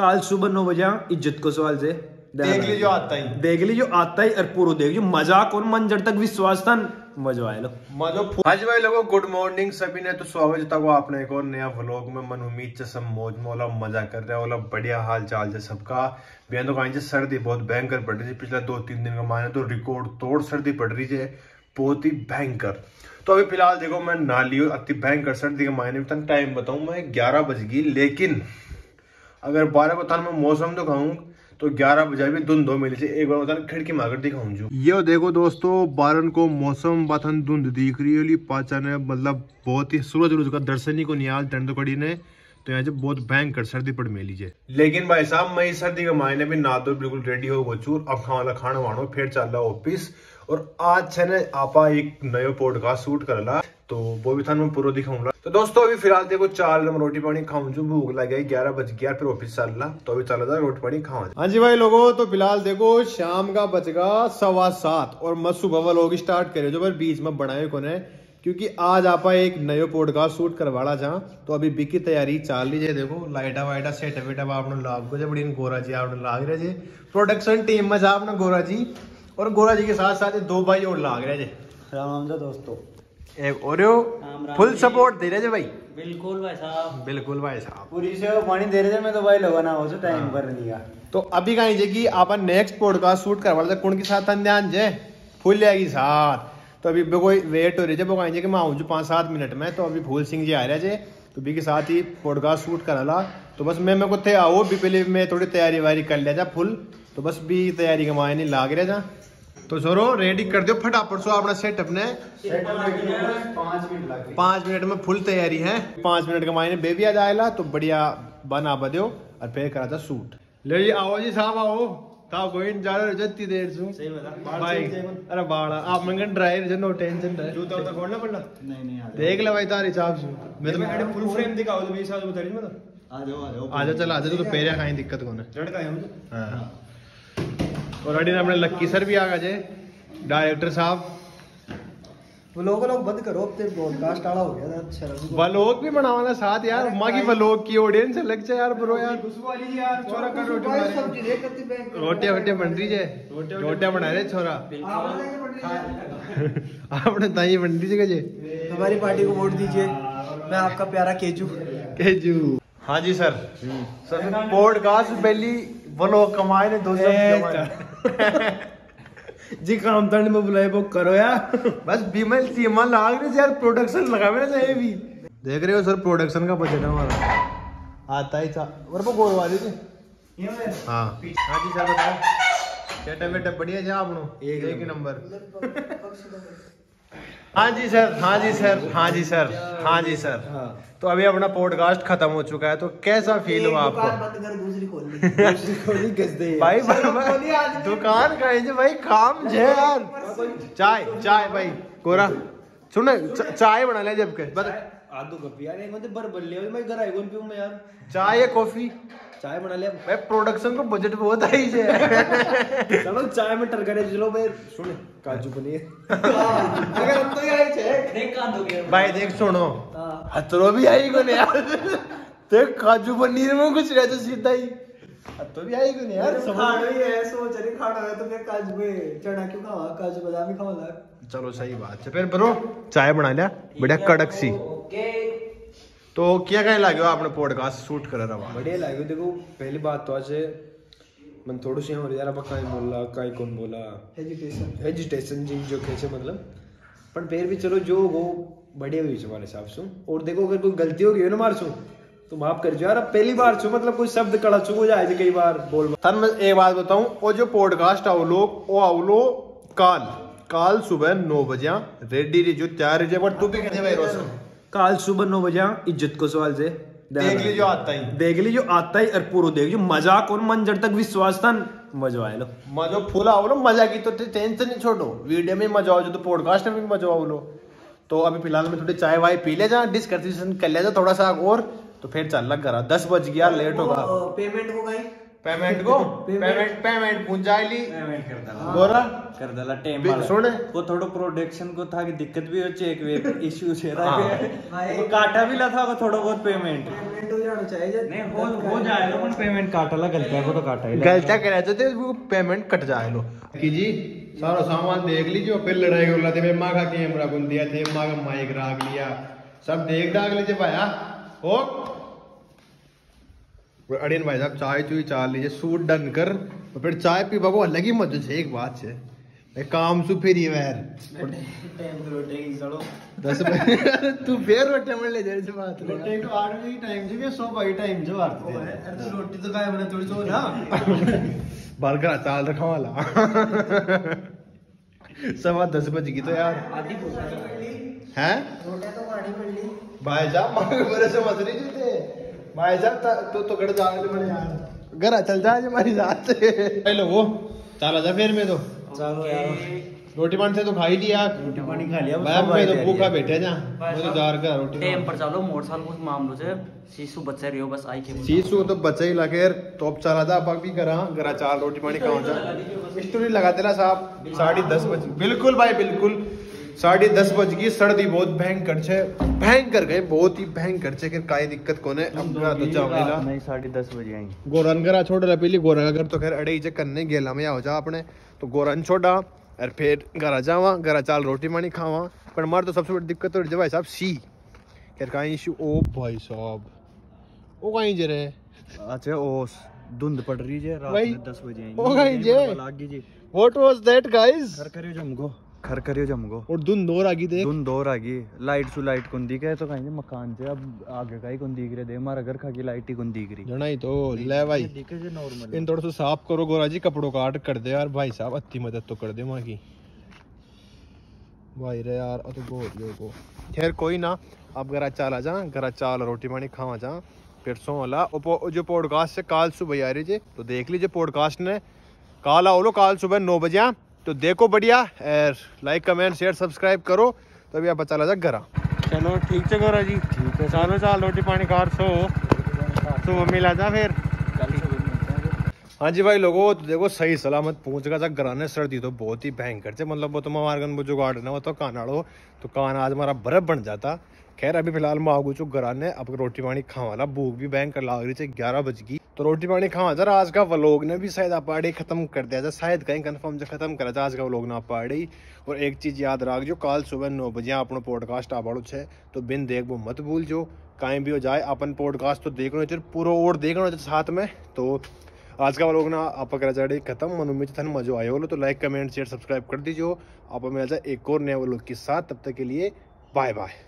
कल सुबह 9 बजे इज्जत को सवाल से देख लीजियो आता ही, देख लीजियो आता ही और पूरा देख लीजियो मजाक और मंजर तक विश्वास था मजो भाई लोगों। गुड मॉर्निंग सभी ने, तो स्वागत है आपने एक और नया व्लॉग में। मन उम्मीद से सब मौज में ओला मजा कर रहे हैं, ओला बढ़िया हाल चाल है सबका। बेहद तो कहीं सर्दी बहुत भयंकर पड़ रही है, पिछला 2-3 दिन का माने तो रिकॉर्ड तोड़ सर्दी पड़ रही है, बहुत ही भयंकर। तो अभी फिलहाल देखो मैं ना लियो अति भयंकर सर्दी के मायने में। टाइम बताऊं मैं 11 बज गई, लेकिन अगर 12 बतान मैं मौसम तो कहूँ तो 11 बजे भी धुंध हो मिली थी। एक बार बतान खिड़की मार कर दिखाऊं जो ये देखो दोस्तों, 12 को मौसम बाथन धुंध दिख रही होली पाचा ने, मतलब बहुत ही सूरज रोज का दर्शन ही को निहाल ठंड कड़ी ने। तो यहाँ से बहुत भयंकर सर्दी पड़ मिली है, लेकिन भाई साहब मैं इस सर्दी के मायने में ना तो बिल्कुल रेडी हो गोचूर। अब खाना खाना वाणो फिर चल रहा ऑफिस, और आज छे ने आपा एक नयो पॉडकास्ट शूट कर ला, तो वो भी था मैं पूरा दिखाऊंगा। तो दोस्तों अभी फिलहाल देखो 4 नंबर रोटी पानी खाऊं जो भूख लग गई, 11 बज गया फिर ऑफिस चलना, तो अभी चला था रोटी पानी खाऊं। हाँ जी भाई लोगों, तो फिलहाल देखो शाम का बजगा 7:15 और मैं सुबह लोग स्टार्ट करे जो भाई बीच में बनाए कौन है, क्योंकि आज आपा एक नयो पॉडकास्ट शूट करवाड़ा जहाँ। तो अभी बिकी तैयारी चाल रही है, देखो लाइटा वाइटा सेटअप वेटअप आपने लाभ को जब बड़ी गोरा जी आपने लाग रहे थे प्रोडक्शन टीम में, आपने गोरा जी और गोरा जी के साथ साथ 2 भाई और लाग रहे थे। राम राम जी दोस्तों, एक और फुल सपोर्ट दे रहे थे भाई। बिल्कुल भाई साहब, बिल्कुल भाई साहब पूरी से पानी दे रहे थे। मैं तो भाई लगाना हो जो टाइम पर दिया। तो अभी कहीं जे कि आपन नेक्स्ट पॉडकास्ट शूट करवा रहे थे कुण के साथ अंध्यान जे फूल जाएगी साथ। तो अभी कोई वेट हो रही है, वो कहीं जे कि मैं आऊँ जो 5-7 मिनट में। तो अभी फूल सिंह जी आ रहे थे, तो बी के साथ ही पॉडकास्ट शूट करा ला। तो बस मैं को थे आओ भी पहले मैं थोड़ी तैयारी वारी कर लिया जा फुल, तो बस भी तैयारी के मायने लाग रहे जा। तो छोरो रेडी कर दो फटाफट सो अपना सेटअप ने, 5 मिनट में फुल तैयारी है। 5 मिनट के मायने बेबी आ जाएगा, तो बढ़िया बना बो और फिर करा था सूट। ले जी आओ जी साहब, आओ था कोई जत्ती देर सू भाई। अरे बाड़ा आप मंगन ड्राइवर जो नो टेंशन रहे, जूता तो खोलना पड़ना नहीं नहीं देख ले भाई तारी साहब सू। मैं तो मैंने फुल फ्रेम दिखाओ तो 20 साल बता रही मतलब आ जाओ चल आ जाओ, तो पैरा खाई दिक्कत कौन है जड़ का है मुझे। हां और अड़ी ने अपने लक्की सर भी आ गए डायरेक्टर साहब। व्लॉग बंद करो, पॉडकास्ट आड़ा हो गया था। व्लॉग भी बनावाना साथ यार, मां की व्लॉग की ऑडियंस अलग से यार ब्रो यार। छोरा कर रोटी रोटी बन रही है, रोटियां बना रहे छोरा आपने ताई बन रही है। हमारी पार्टी को वोट दीजिए, मैं आपका प्यारा केजू। हाँ जी सर, सर पॉडकास्ट पहली व्लॉग कमाए ने 200 जी काम तंड में बुलाए वो करो यार बस बीमल सीमा लाग रही यार, प्रोडक्शन लगा मेरे से भी देख रहे हो सर, प्रोडक्शन का बजट हमारा आता ही था। और वो गोल वाली थी हां हां जी सर बताओ सेटअप वेटअप बढ़िया है आपनो एक नंबर। हाँ जी सर। तो अभी अपना पॉडकास्ट खत्म हो चुका है, तो कैसा फील हुआ आपको? भाई दुकान का है भाई, काम जे यार। चाय भाई गोरा सुन चाय बना ले, जब चाय या कॉफी चाय बना ले भाई। प्रोडक्शन को बजट बहुत आई है, चलो चाय में टरकरे चलो भाई। सुन काजू पनीर अगर तो आई छे देख का दो गया भाई, देख सुनो हतरो भी आई को नहीं यार, देख काजू पनीर में कुछ रह तो सीधा ही हतो भी आई को नहीं यार। खाड़ भी है सोच रही खाड़ा है, तो फिर काजू में चना क्यों खावा, काजू बादाम ही खावा ला। चलो सही बात है, फिर ब्रो चाय बना लिया बढ़िया कड़क सी। ओके तो क्या कह लगे आपने पॉडकास्ट शूट करा रहा बढ़िया लगे। देखो पहली बात तो आज मन थोड़ी सी हो रही यार, अब काई बोला काई कौन बोला हेजिटेशन जी जो कैसे मतलब, पर फिर भी चलो जो वो बढ़िया हुई हमारे हिसाब से। और देखो अगर कोई गलती हो गई हो ना मार सू तो माफ कर जो यार, अब पहली बार छू मतलब कोई शब्द कड़ा छू हो जाए कई बार बोल। सर मैं एक बात बताऊँ, वो जो पॉडकास्ट आओ लोग वो आओ लो काल सुबह 9 बजे रेडी रही जो तैयार रही, पर तू भी कहते काल सुबह 9 बजे इज्जत को सवाल से देख लीजियो आता ही और पूरा देख लीजियो मजाक और मंजर तक विश्वास था मजा आए लो मजो फूला हो लो। मजा की तो टेंशन नहीं छोड़ो, वीडियो में मजा आओ जो तो पॉडकास्ट में भी मजा आओ लो। तो अभी फिलहाल में थोड़ी चाय वाय पी ले जा, डिस्कशन कर ले जा थोड़ा सा और, तो फिर चल लग घर 10 बज गया लेट होगा। पेमेंट हो गई पेमेंट को पेमेंट पूंजाली पेमेंट कर दला गोरा कर दला टाइम वाला सुन वो थोड़ो प्रोडक्शन को था कि दिक्कत भी हो छे एक वे इशू छे रा वो काटा भी ला था को थोड़ो बहुत पेमेंट हो जाना चाहिए नहीं हो जाएगा पण पेमेंट काटा ला गलतिया को तो काटा ही गलतिया करे तो पेमेंट कट जाए लो कि जी सारा सामान देख लीजिए फिर लड़ाई होला थे मेरे मां का कैमरा गुन दिया थे मां का माइक राख लिया सब देख दाग लीजिए भाया ओ अड़ियन भाई साहब चाय चुई चाल लीजिए सूट डन कर और फिर चाय पीवा को अलग ही मजे से एक बात है काम सु फिर दस तू फिर रोटे में ले जाए बात रोटे तो 8 बजे टाइम जो सो भाई टाइम जो बात है तो रोटी तो गायब ना थोड़ी सो ना बर्गर चाल रखा वाला 10:15 बज गई तो यार आधी हैं रोटी तो गाड़ी मिल ली भाई साहब मेरे से मत नहीं जीते भाई साहब तो घर चल जा हमारी साथ पहले वो चला जा फिर मैं तो रोटी पानी से तो खा ही लिया रोटी पानी खा लिया भाई मैं तो भूखा बैठे जा मैं तो जार का रोटी टाइम पर चलो मोटरसाइकिल कुछ मामलो से शीशु बच्चे रियो बस आई के शीशु तो बच्चे ही लाके तो अब चला जा अब भी करा घर चार रोटी पानी खाओ जा स्टोरी लगा देना साहब 10:30 बजे बिल्कुल भाई बिल्कुल 10:30 बज गई सर्दी बहुत भयंकर छे भयंकर गए बहुत ही भयंकर छे के काई दिक्कत कोने अपना तो जावेला नहीं 10:30 बजे आई गोरन करा छोड़ला पहली गोरा घर तो खैर अड़ई जे कन्ने गेला में आ जा अपने तो गोरन छोड़ा और फिर घर जावा घर चाल रोटी पानी खावा पर मार तो सबसे बड़ी दिक्कत हो भाई साहब सी खैर काई इशू ओ भाई साहब ओ काई जे रे अच्छा ओस धुंध पड़ रही जे रात में 10 बजे आई ओ काई जे लाग गई जी व्हाट वाज दैट गाइस कर करियो जमगो खर करियो जमगो और धुंधोर आगी देख धुंधोर आगी लाइट सु लाइट कोन दिख रहे तो कहीं मकान से अब आगे काई कोन दिख रहे दे हमारा घर खा की लाइट ही कोन दिख रही जणाई तो ले भाई दिखे जे नॉर्मल इन थोड़ा सा साफ करो गोरा जी कपड़ों काट कर दे यार भाई साहब अति मदद तो कर दे मां की भाई रे यार अतो बहुत लोगो खैर कोई ना अब घर चला जा घर चाल रोटी पानी खावा जा फिर सोला जो पॉडकास्ट से काल सुबह आ रही जे तो देख लीजिए पॉडकास्ट ने काल आओ लो काल सुबह 9 बजे तो देखो बढ़िया लाइक कमेंट शेयर सब्सक्राइब करो तभी आप चला जा घरा चलो ठीक है गोरा जी ठीक है चलो चाल रोटी पानी कार सो तो मिला जा फिर हाँ जी भाई लोगों तो देखो सही सलामत पहुँच गया था घराने सर्दी तो बहुत ही भयंकर है मतलब वो तो हमारे गन जो गार्डन है वो तो कानाड़ो तो कान आज हमारा बर्फ बन जाता खैर अभी फिलहाल मैं आगू चुक घराने अब रोटी पानी खावा ला भूख भी भयंकर लाग रही है 11 बज गई तो रोटी पानी खावा जरा आज का व्लॉग ने भी शायद आप आड़े खत्म कर दिया था शायद कहीं कंफर्म जो खत्म करा था आज का व्लॉग ना आप आड़े और एक चीज़ याद रख जो कल सुबह 9 बजे अपना पॉडकास्ट आवाड़ो है तो बिन देख वो मत भूल जो कहीं भी हो जाए अपन पॉडकास्ट तो देखना चाहिए पूरा और देखना चाहिए साथ में तो आज का व्लॉग ना आप करा चाहे खत्म मन उम्मीद थाने मजो आए हो तो लाइक कमेंट शेयर सब्सक्राइब कर दीजिए आप मिल जाए एक और नए व्लॉग के साथ तब तक के लिए बाय बाय।